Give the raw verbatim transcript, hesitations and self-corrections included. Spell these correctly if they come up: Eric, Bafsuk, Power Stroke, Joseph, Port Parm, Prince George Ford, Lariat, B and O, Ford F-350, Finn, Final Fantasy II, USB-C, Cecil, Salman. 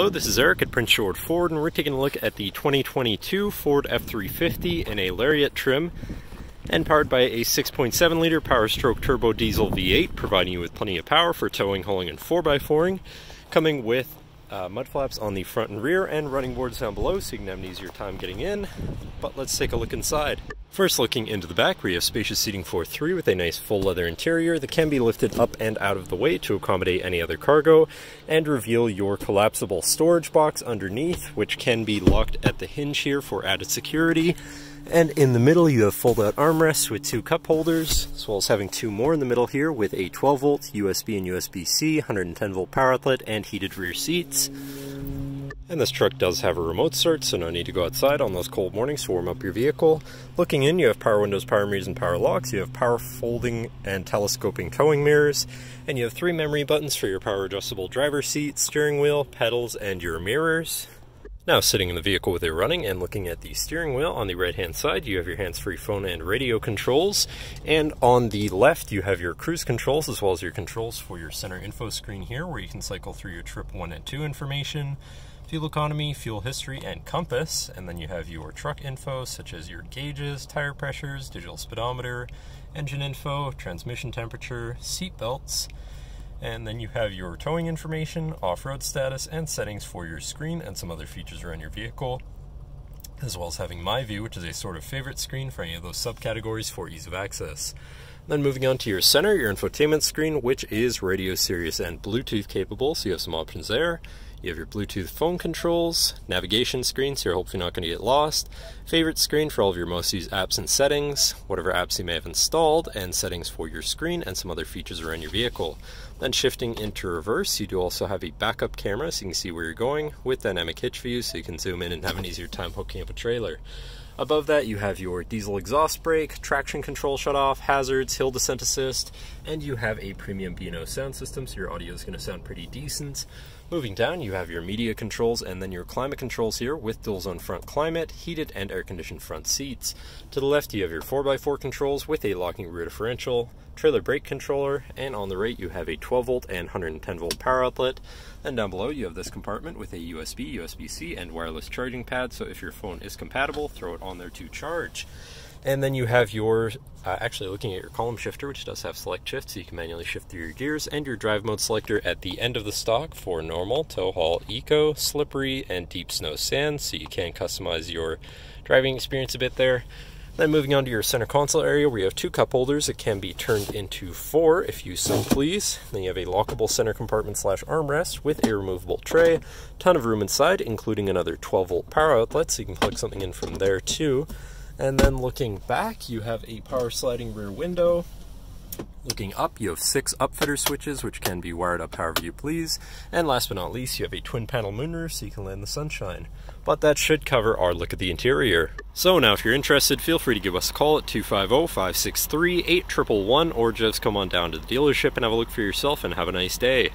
Hello, this is Eric at Prince George Ford, and we're taking a look at the twenty twenty-two Ford F three fifty in a Lariat trim and powered by a six point seven liter Power Stroke turbo diesel V eight, providing you with plenty of power for towing, hauling, and four by four-ing, coming with uh, mud flaps on the front and rear and running boards down below so you can have an easier time getting in. But let's take a look inside. First, looking into the back, we have spacious seating for three with a nice full leather interior that can be lifted up and out of the way to accommodate any other cargo and reveal your collapsible storage box underneath, which can be locked at the hinge here for added security. And in the middle, you have fold-out armrests with two cup holders, as well as having two more in the middle here with a twelve volt, U S B and U S B C, one hundred ten volt power outlet, and heated rear seats. And this truck does have a remote start, so no need to go outside on those cold mornings to warm up your vehicle. Looking in, you have power windows, power mirrors, and power locks. You have power folding and telescoping towing mirrors. And you have three memory buttons for your power adjustable driver's seat, steering wheel, pedals, and your mirrors. Now, sitting in the vehicle with it running and looking at the steering wheel, on the right-hand side, you have your hands-free phone and radio controls. And on the left, you have your cruise controls, as well as your controls for your center info screen here, where you can cycle through your trip one and two information, fuel economy, fuel history, and compass. And then you have your truck info, such as your gauges, tire pressures, digital speedometer, engine info, transmission temperature, seat belts. And then you have your towing information, off-road status, and settings for your screen and some other features around your vehicle, as well as having My View, which is a sort of favorite screen for any of those subcategories for ease of access. And then moving on to your center, your infotainment screen, which is radio, Sirius, and Bluetooth capable, so you have some options there. You have your Bluetooth phone controls, navigation screen, so you're hopefully not going to get lost, favorite screen for all of your most used apps and settings, whatever apps you may have installed, and settings for your screen and some other features around your vehicle. Then shifting into reverse, you do also have a backup camera so you can see where you're going with dynamic hitch view so you can zoom in and have an easier time hooking up a trailer. Above that, you have your diesel exhaust brake, traction control shutoff, hazards, hill descent assist, and you have a premium B and O sound system, so your audio is going to sound pretty decent. Moving down, you have your media controls and then your climate controls here with dual zone front climate, heated and air-conditioned front seats. To the left, you have your four by four controls with a locking rear differential, trailer brake controller, and on the right, you have a twelve volt and one hundred ten volt power outlet. And down below, you have this compartment with a U S B, U S B C, and wireless charging pad, so if your phone is compatible, throw it on there to charge. And then you have your, uh, actually looking at your column shifter, which does have select shift, so you can manually shift through your gears, and your drive mode selector at the end of the stock for normal, tow haul, eco, slippery, and deep snow sand, so you can customize your driving experience a bit there. Then moving on to your center console area, where you have two cup holders. It can be turned into four if you so please. Then you have a lockable center compartment slash armrest with a removable tray. Ton of room inside, including another twelve volt power outlet, so you can plug something in from there too. And then looking back, you have a power sliding rear window. Looking up, you have six upfitter switches, which can be wired up however you please. And last but not least, you have a twin panel moonroof so you can lay in the sunshine. But that should cover our look at the interior. So now if you're interested, feel free to give us a call at two five zero, five six three, eight one one one, or just come on down to the dealership and have a look for yourself, and have a nice day.